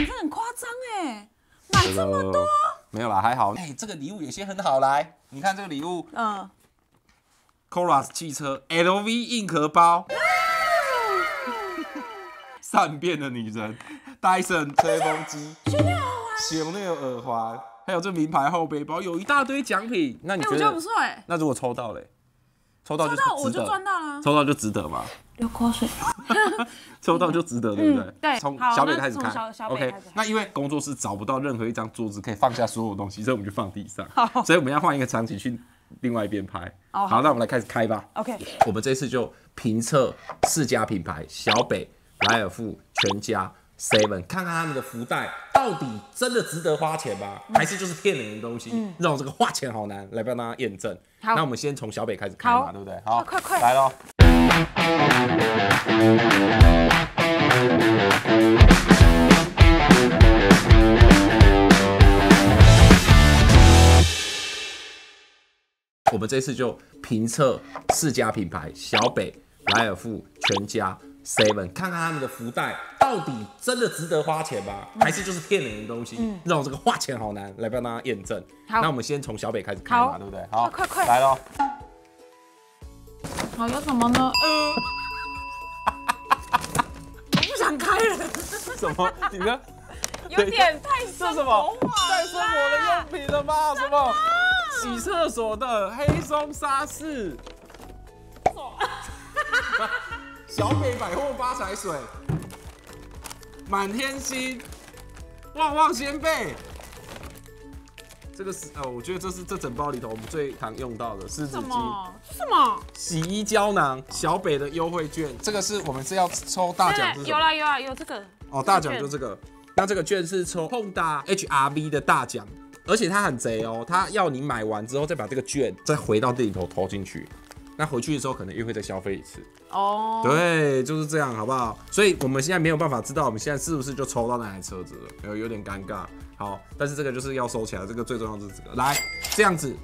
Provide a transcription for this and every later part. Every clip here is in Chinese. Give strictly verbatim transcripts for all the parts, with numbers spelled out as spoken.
你这很夸张哎，买这么多。没有啦，还好。哎、欸，这个礼物有些很好来，你看这个礼物，嗯 ，Corax 汽车 L V 硬壳包，善变的女人 ，Dyson 吹风机，熊那个耳环，还有这名牌后背包，有一大堆奖品。那你觉得？欸、我觉得不错哎、欸。那如果抽到嘞？ 抽到就值得，我就赚到了。抽到就值得嘛？流口水。抽到就值得，对不对？对。从小北开始看 ，OK。那因为工作室找不到任何一张桌子可以放下所有东西，所以我们就放地上。好。所以我们要换一个场景去另外一边拍。好，那我们来开始开吧。OK。我们这次就评测四家品牌：小北、莱尔富、全家、seven， 看看他们的福袋到底真的值得花钱吗？还是就是骗人的东西？让我这个花钱好难，来帮大家验证。 那我们先从小北开始看嘛，对不对？好，快快来喽！我们这次就评测四家品牌：小北、莱尔富、全家、seven， 看看他们的福袋到底真的值得花钱吗？还是就是骗人的东西？让我这个花钱好难，来帮大家验证。好，那我们先从小北开始看嘛，对不对？好，快快来喽！好，有什么呢？呃，我不想开了。什么？你呢？有点太生活化，太生活的用品了吧？什么？洗厕所的黑松沙士。 小北百货发财水，满天星，旺旺仙贝，这个是呃、哦，我觉得这是这整包里头我们最常用到的湿纸巾。什么？洗衣胶囊，小北的优惠券，这个是我们是要抽大奖。有啦有啦有这个。哦，大奖就这个。那这个券是抽 Honda H R V 的大奖，而且它很贼哦，它要你买完之后再把这个券再回到店里头投进去。 那回去的时候可能又会再消费一次哦， oh. 对，就是这样，好不好？所以我们现在没有办法知道我们现在是不是就抽到那台车子了，有有点尴尬。好，但是这个就是要收起来，这个最重要的是这个，来这样子，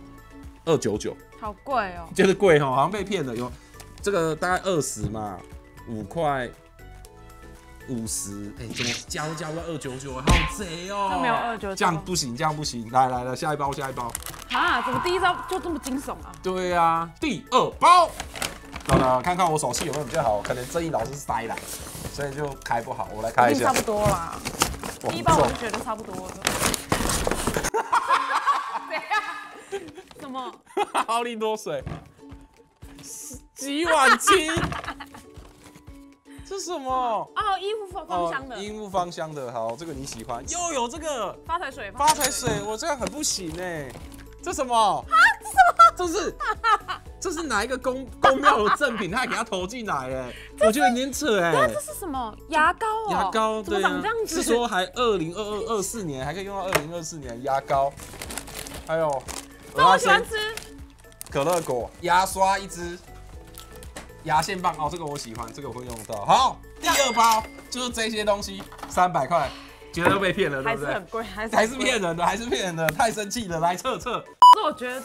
两百九十九， 好贵哦，就是贵哦，好像被骗了。有这个大概二十嘛，五块，五十，哎，怎么加都加不到两百九十九，好贼哦，都没有两百九十九，这样不行，这样不行。来来来，下一包，下一包。 啊！怎么第一招就这么惊悚啊？对啊，第二包，那那看看我手气有没有比较好，可能正义老师塞了，所以就开不好。我来开一下，差不多啦。第一包我就觉得差不多了。谁呀？什么？奥利多水，洗碗巾，这是什么？哦，衣服芳香的。衣服芳香的，好，这个你喜欢。又有这个发财水，发财水，我这样很不行哎。 这什么啊？这什么？这是这是哪一个公公庙的赠品？他还给他投进来哎，我觉得有点扯哎。对，这是什么牙膏哦？牙膏怎么长这样子？是说还二零二二二四年还可以用到二零二四年牙膏，还有那我喜欢吃可乐果牙刷一支，牙线棒哦，这个我喜欢，这个我会用到。好，第二包就是这些东西，三百块，觉得被骗了，对不对？还是很贵，还是还是骗人的，还是骗人的，太生气了，来测测。 可是我觉得，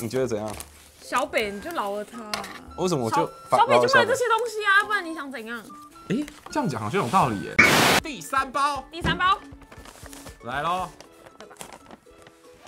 你觉得怎样？小北你就饶了他、啊。为什么我就小北就卖这些东西啊？不然你想怎样？哎、欸，这样讲好像有道理耶。第三包，第三包，来喽。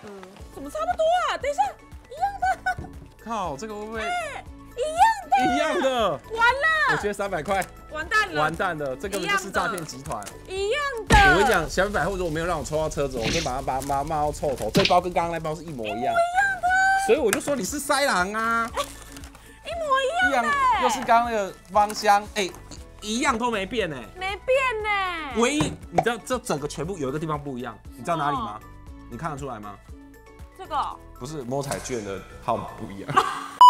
嗯，怎么差不多啊？等一下，一样的。靠，这个会不会？欸、一样的，一样的，完了。我觉得三百块，完蛋了，完蛋了，这根本就是诈骗集团。一样的。 我跟你讲，小北百货如果没有让我抽到车子，我就把它把它骂到臭头。这包跟刚刚那包是一模一样，一模一样的。所以我就说你是塞狼啊，一模一样的，又是刚刚那个芳香，哎，一样都没变哎，没变呢。唯一你知道这整个全部有一个地方不一样，你知道哪里吗？你看得出来吗？这个不是摸彩券的号码不一样。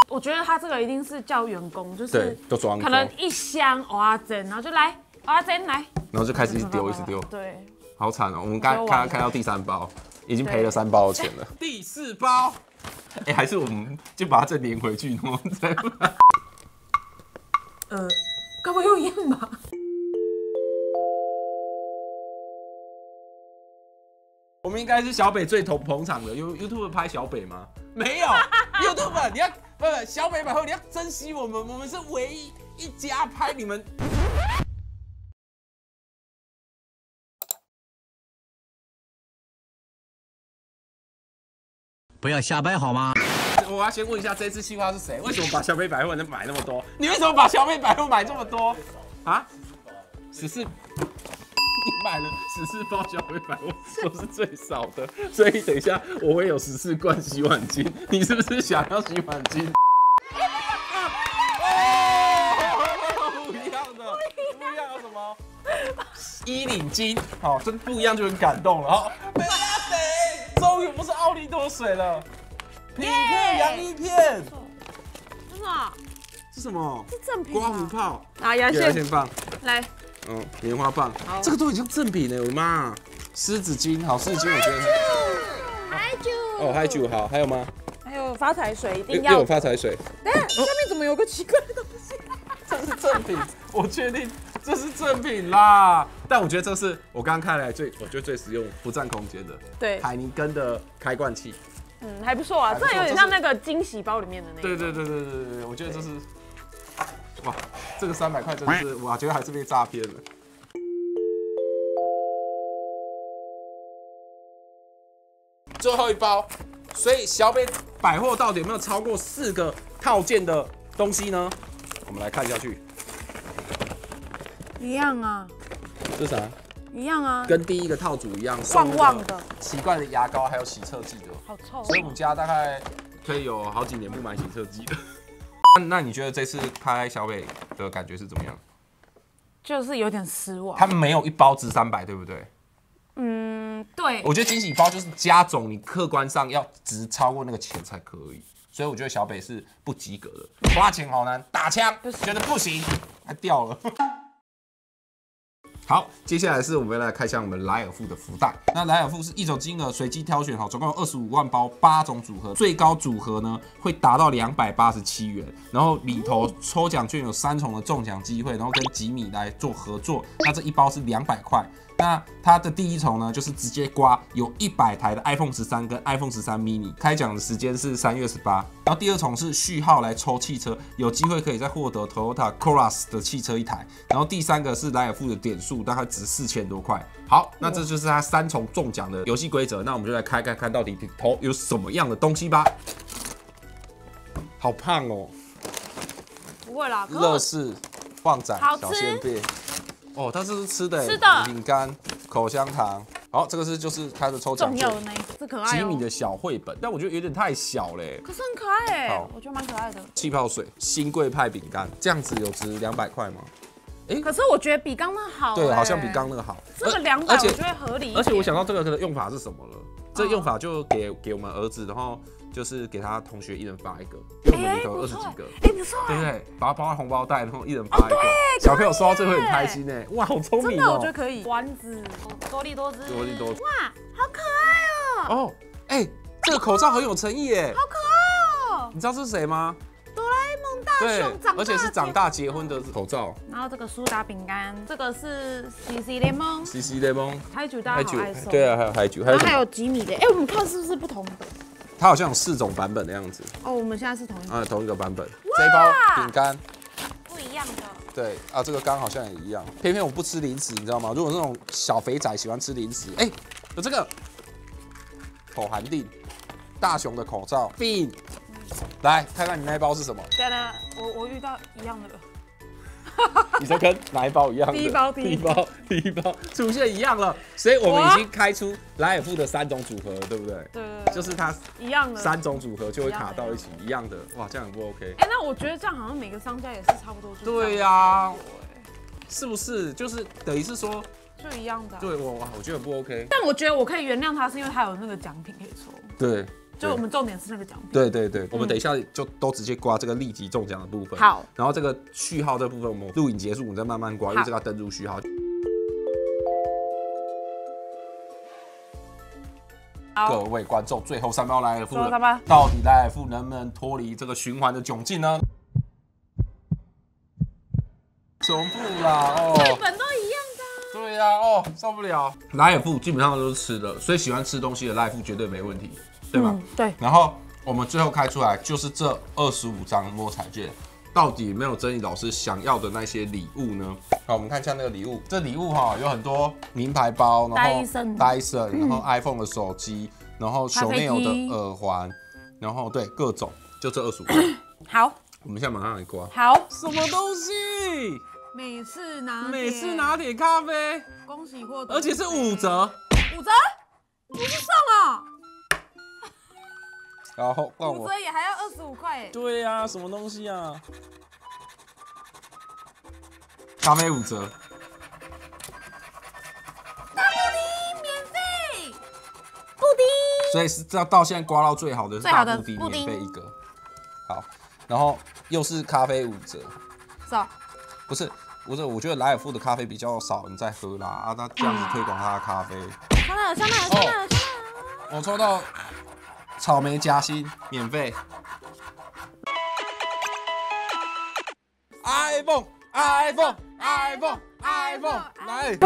我觉得他这个一定是叫员工，就是可能一箱蚵仔煎，然后就来蚵仔煎来。 然后就开始一直丢，一直丢，对，好惨哦！我们刚刚看到第三包，已经赔了三包的钱了。第四包，哎，还是我们就把它再连回去，然后再……呃，该不会又一样吧？我们应该是小北最捧捧场的，有 YouTube 拍小北吗？没有 ，YouTube 你要不不小北百货，你要珍惜我们，我们是唯一一家拍你们。不要瞎掰好吗？我要先问一下，这次企划是谁？为什么把小美百货能买那么多？你为什么把小美百货买这么多？啊？十四，你买了十四包小美百货，都是最少的，所以等一下我会有十四罐洗碗巾。你是不是想要洗碗巾？ 衣领巾，好、哦，真不一样就很感动了哈。美拉水，终于不是奥利多水了。品客洋芋片，这是什么？这什么？是正品。刮胡泡啊，牙线棒，来，嗯，棉花棒，这个都已经正品了，我的妈！湿纸巾，好，湿纸巾我觉得。嗨啾，哦嗨啾，好，还有吗？还有发财水，一定要。又有发财水。哎，下面怎么有个奇怪的东西？这是正品，我确定。 这是正品啦，但我觉得这是我刚刚看来最，我觉得最实用、不占空间的。对，海尼根的开罐器，嗯，还不错啊，这有点像那个惊喜包里面的那。对对对对对对对，我觉得这是，哇，这个三百块真的是，我觉得还是被诈骗了。最后一包，所以小北百货到底有没有超过四个套件的东西呢？我们来看下去。 一样啊，这啥？一样啊，跟第一个套组一样，旺旺的，奇怪的牙膏，还有洗厕剂的，好臭。所以我们家大概可以有好几年不买洗厕剂了。那你觉得这次拍小北的感觉是怎么样？就是有点失望。他没有一包值三百，对不对？嗯，对。我觉得惊喜包就是加总，你客观上要值超过那个钱才可以。所以我觉得小北是不及格的，花钱好难，打枪觉得不行，还掉了。好，接下来是我们来开箱我们莱尔富的福袋。那莱尔富是一手金额随机挑选，好，总共有二十五万包，八种组合，最高组合呢会达到两百八十七元。然后里头抽奖券有三重的中奖机会，然后跟吉米来做合作。那这一包是两百块。那它的第一重呢就是直接刮有一百台的 iPhone 十三跟 iPhone 十三 mini， 开奖的时间是三月十八。然后第二重是序号来抽汽车，有机会可以再获得 Toyota Corolla 的汽车一台。然后第三个是莱尔富的点数。 大概值四千多块。好，那这就是它三重中奖的游戏规则。那我们就来开看看到底里头有什么样的东西吧。好胖哦！不会啦，乐事、旺仔、小鲜贝。哦，它这是吃的。吃的。饼干、口香糖。好，这个是就是它的抽奖。重要的那一个，是可爱。吉米的小绘本，但我觉得有点太小嘞。可是很可爱哎，我觉得蛮可爱的。气泡水、新贵派饼干，这样子有值两百块吗？ 欸、可是我觉得比刚那好、欸，对，好像比刚那好。这个两百我觉得合理。而且我想到这个的用法是什么了，这個、用法就给给我们儿子，然后就是给他同学一人发一个，因为我们里头有二十几个，哎、欸，不错、欸，对不对？把它包在红包袋，然后一人发一个，哦、小朋友收到这个很开心哎、欸，哇，好聪明、喔！真的，我觉得可以。丸子，多利多汁，多利多汁，哇，好可爱哦、喔！哦，哎、欸，这个口罩很有诚意哎、欸，好可爱哦、喔！你知道这是谁吗？ 对，而且是长大结婚的口罩。然后这个苏打饼干，这个是 C C 柠檬 ，C C 柠檬，海酒大家好爱收。对啊，还有海酒，还有还有吉米的。哎，我们看是不是不同的？它好像有四种版本的样子。哦，我们现在是同一啊同一个版本。这一包饼干不一样的。对啊，这个刚好像也一样。偏偏我不吃零食，你知道吗？如果那种小肥仔喜欢吃零食，哎，有这个口含定大熊的口罩定。 来看看你那一包是什么？对啊，我我遇到一样的了。你说跟哪一包一样的？第一包，第一包，第一包出现一样了，所以我们已经开出莱尔富的三种组合了，对不对？对对对，就是它一样的三种组合就会卡到一起一样的，哇，这样很不 OK。哎，那我觉得这样好像每个商家也是差不多。对呀，是不是？就是等于是说就一样的。对我，我觉得不 OK。但我觉得我可以原谅他，是因为他有那个奖品可以抽。对。 就我们重点是那个奖品。对对对，我们等一下就都直接刮这个立即中奖的部分。好，然后这个序号这部分，我们录影结束，我们再慢慢刮，因为这个要登入序号。各位观众，最后三包莱尔富，到底莱尔富能不能脱离这个循环的窘境呢？重复啦哦，绘本都一样。 对呀、啊，哦，受不了。莱尔富基本上都是吃的，所以喜欢吃东西的莱尔富绝对没问题，对吧？嗯、对。然后我们最后开出来就是这二十五张摸彩券，到底有没有珍妮老师想要的那些礼物呢？好，我们看一下那个礼物。这礼物哈、哦、有很多名牌包，然后 Dyson， 然后 iPhone 的手机，然后Chanel的耳环，然后对各种，就这二十五块。好，我们现在马上来刮。好，什么东西？美式拿铁，美式拿铁咖啡。恭喜获得，而且是五折。五折？不是送啊！然后换我。五折也还要二十五块哎。对呀、啊，什么东西啊？咖啡五折。 所以是到到现在刮到最好的是大布丁，免费一个。好，然后又是咖啡五折。少？不是，不是，我觉得莱尔富的咖啡比较少人在喝啦啊，他这样子推广他的咖啡。上来了，上来了，上来了，我抽到草莓夹心，免费。iPhone，iPhone，iPhone，iPhone， 来！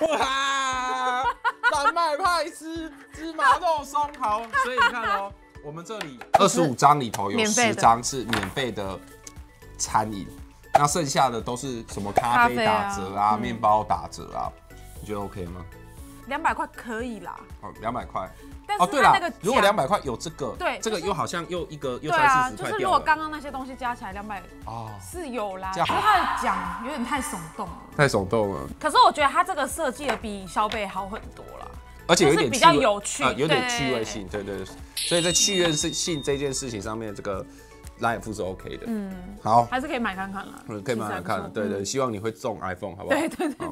哇！ 丹麦派吃芝麻肉松好，所以你看哦，我们这里二十五张里头有十张是免费的餐饮，那剩下的都是什么咖啡打折啊，面包打折啊，你觉得 OK 吗？两百块可以啦。哦，两百块。哦，对啦，如果两百块有这个，对，这个又好像又一个又才四十块。就是如果刚刚那些东西加起来两百，哦，是有啦。因为他的奖有点太耸动了。太耸动了。可是我觉得他这个设计的比小北好很多啦。 而且有点比较有趣，呃、有点趣味性， 對， 对对对，所以在趣味性这件事情上面，这个莱尔富是 OK 的。嗯，好，还是可以买看看啦，嗯，可以买看看，對， 对对，希望你会中 iPhone， 好不好？对对对。